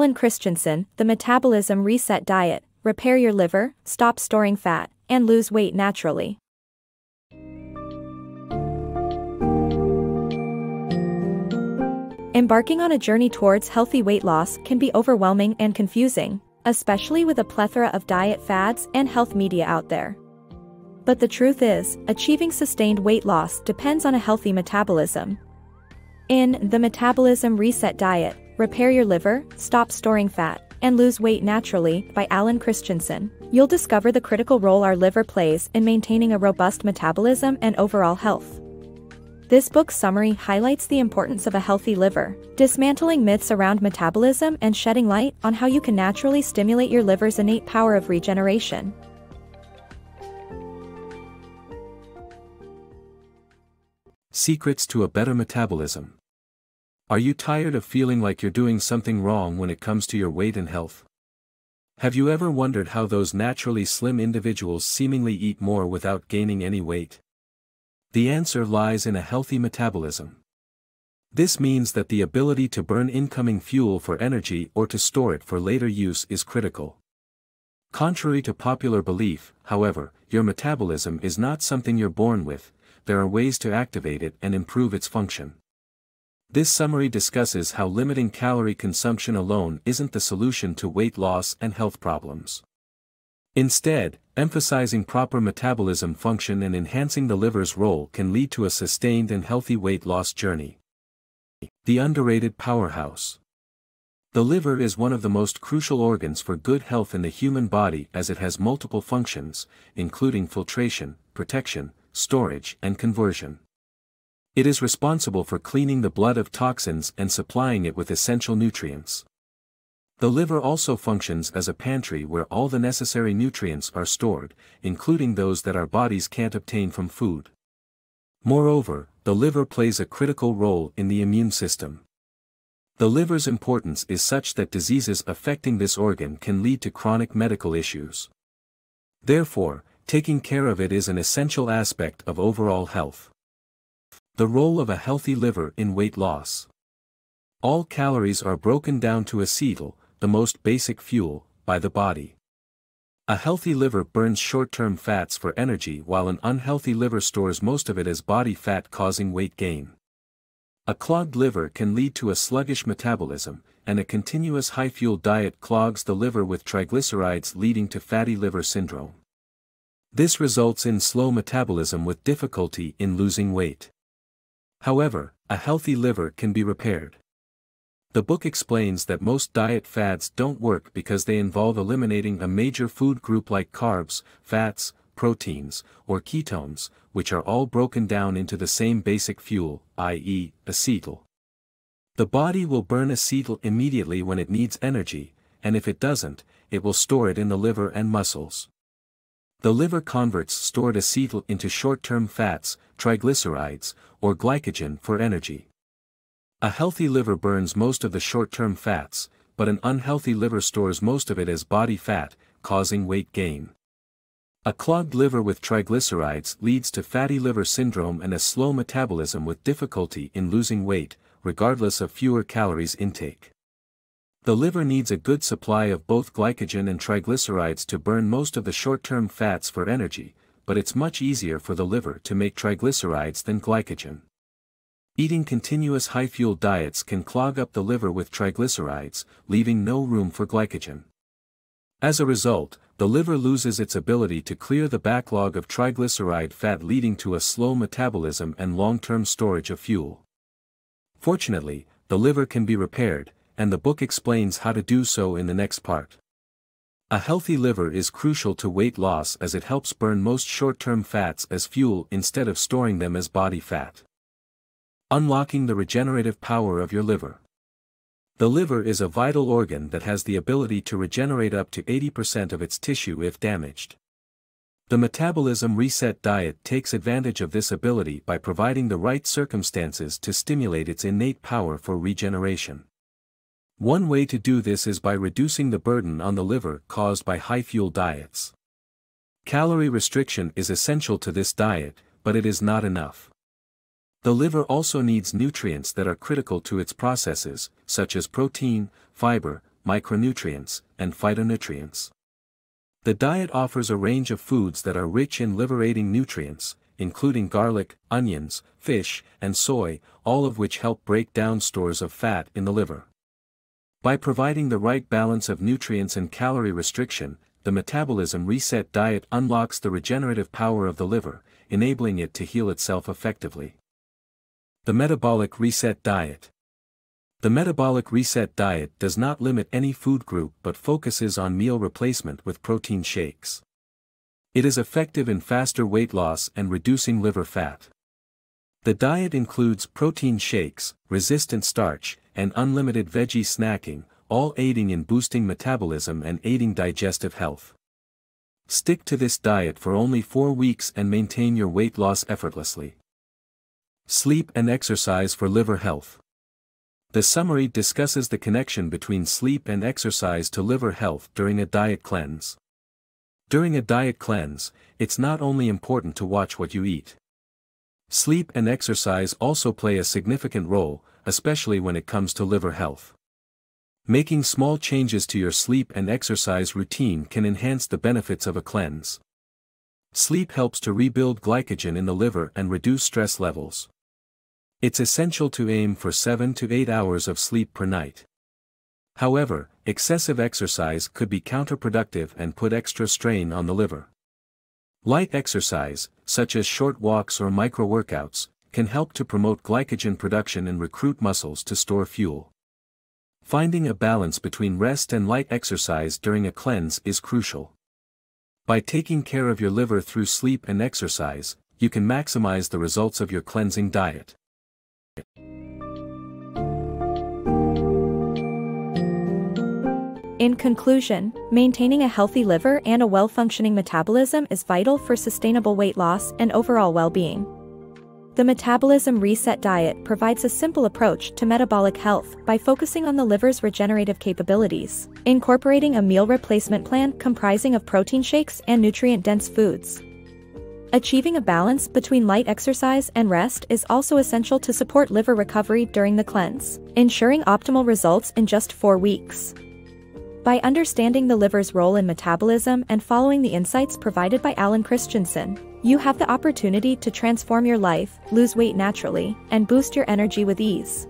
Alan Christianson, The Metabolism Reset Diet, Repair Your Liver, Stop Storing Fat, and Lose Weight Naturally. Embarking on a journey towards healthy weight loss can be overwhelming and confusing, especially with a plethora of diet fads and health media out there. But the truth is, achieving sustained weight loss depends on a healthy metabolism. In The Metabolism Reset Diet, Repair Your Liver, Stop Storing Fat, and Lose Weight Naturally by Alan Christianson, you'll discover the critical role our liver plays in maintaining a robust metabolism and overall health. This book's summary highlights the importance of a healthy liver, dismantling myths around metabolism and shedding light on how you can naturally stimulate your liver's innate power of regeneration. Secrets to a better metabolism. Are you tired of feeling like you're doing something wrong when it comes to your weight and health? Have you ever wondered how those naturally slim individuals seemingly eat more without gaining any weight? The answer lies in a healthy metabolism. This means that the ability to burn incoming fuel for energy or to store it for later use is critical. Contrary to popular belief, however, your metabolism is not something you're born with. There are ways to activate it and improve its function. This summary discusses how limiting calorie consumption alone isn't the solution to weight loss and health problems. Instead, emphasizing proper metabolism function and enhancing the liver's role can lead to a sustained and healthy weight loss journey. The underrated powerhouse. The liver is one of the most crucial organs for good health in the human body, as it has multiple functions, including filtration, protection, storage, and conversion. It is responsible for cleaning the blood of toxins and supplying it with essential nutrients. The liver also functions as a pantry where all the necessary nutrients are stored, including those that our bodies can't obtain from food. Moreover, the liver plays a critical role in the immune system. The liver's importance is such that diseases affecting this organ can lead to chronic medical issues. Therefore, taking care of it is an essential aspect of overall health. The role of a healthy liver in weight loss. All calories are broken down to acetyl, the most basic fuel, by the body. A healthy liver burns short-term fats for energy, while an unhealthy liver stores most of it as body fat, causing weight gain. A clogged liver can lead to a sluggish metabolism, and a continuous high-fuel diet clogs the liver with triglycerides, leading to fatty liver syndrome. This results in slow metabolism with difficulty in losing weight. However, a healthy liver can be repaired. The book explains that most diet fads don't work because they involve eliminating a major food group like carbs, fats, proteins, or ketones, which are all broken down into the same basic fuel, i.e., acetyl. The body will burn acetyl immediately when it needs energy, and if it doesn't, it will store it in the liver and muscles. The liver converts stored acetyl into short-term fats, triglycerides, or glycogen for energy. A healthy liver burns most of the short-term fats, but an unhealthy liver stores most of it as body fat, causing weight gain. A clogged liver with triglycerides leads to fatty liver syndrome and a slow metabolism with difficulty in losing weight, regardless of fewer calories intake. The liver needs a good supply of both glycogen and triglycerides to burn most of the short-term fats for energy, but it's much easier for the liver to make triglycerides than glycogen. Eating continuous high-fuel diets can clog up the liver with triglycerides, leaving no room for glycogen. As a result, the liver loses its ability to clear the backlog of triglyceride fat, leading to a slow metabolism and long-term storage of fuel. Fortunately, the liver can be repaired, and the book explains how to do so in the next part. A healthy liver is crucial to weight loss as it helps burn most short-term fats as fuel instead of storing them as body fat. Unlocking the regenerative power of your liver. The liver is a vital organ that has the ability to regenerate up to 80% of its tissue if damaged. The Metabolism Reset Diet takes advantage of this ability by providing the right circumstances to stimulate its innate power for regeneration. One way to do this is by reducing the burden on the liver caused by high-fuel diets. Calorie restriction is essential to this diet, but it is not enough. The liver also needs nutrients that are critical to its processes, such as protein, fiber, micronutrients, and phytonutrients. The diet offers a range of foods that are rich in liberating nutrients, including garlic, onions, fish, and soy, all of which help break down stores of fat in the liver. By providing the right balance of nutrients and calorie restriction, the Metabolism Reset Diet unlocks the regenerative power of the liver, enabling it to heal itself effectively. The Metabolic Reset Diet. The Metabolic Reset Diet does not limit any food group but focuses on meal replacement with protein shakes. It is effective in faster weight loss and reducing liver fat. The diet includes protein shakes, resistant starch, and unlimited veggie snacking, all aiding in boosting metabolism and aiding digestive health. Stick to this diet for only 4 weeks and maintain your weight loss effortlessly. Sleep and exercise for liver health. The summary discusses the connection between sleep and exercise to liver health during a diet cleanse. During a diet cleanse, it's not only important to watch what you eat. Sleep and exercise also play a significant role, especially when it comes to liver health. Making small changes to your sleep and exercise routine can enhance the benefits of a cleanse. Sleep helps to rebuild glycogen in the liver and reduce stress levels. It's essential to aim for 7 to 8 hours of sleep per night. However, excessive exercise could be counterproductive and put extra strain on the liver. Light exercise, such as short walks or micro-workouts, can help to promote glycogen production and recruit muscles to store fuel. Finding a balance between rest and light exercise during a cleanse is crucial. By taking care of your liver through sleep and exercise, you can maximize the results of your cleansing diet. In conclusion, maintaining a healthy liver and a well-functioning metabolism is vital for sustainable weight loss and overall well-being. The Metabolism Reset Diet provides a simple approach to metabolic health by focusing on the liver's regenerative capabilities, incorporating a meal replacement plan comprising of protein shakes and nutrient-dense foods. Achieving a balance between light exercise and rest is also essential to support liver recovery during the cleanse, ensuring optimal results in just 4 weeks. By understanding the liver's role in metabolism and following the insights provided by Alan Christianson, you have the opportunity to transform your life, lose weight naturally, and boost your energy with ease.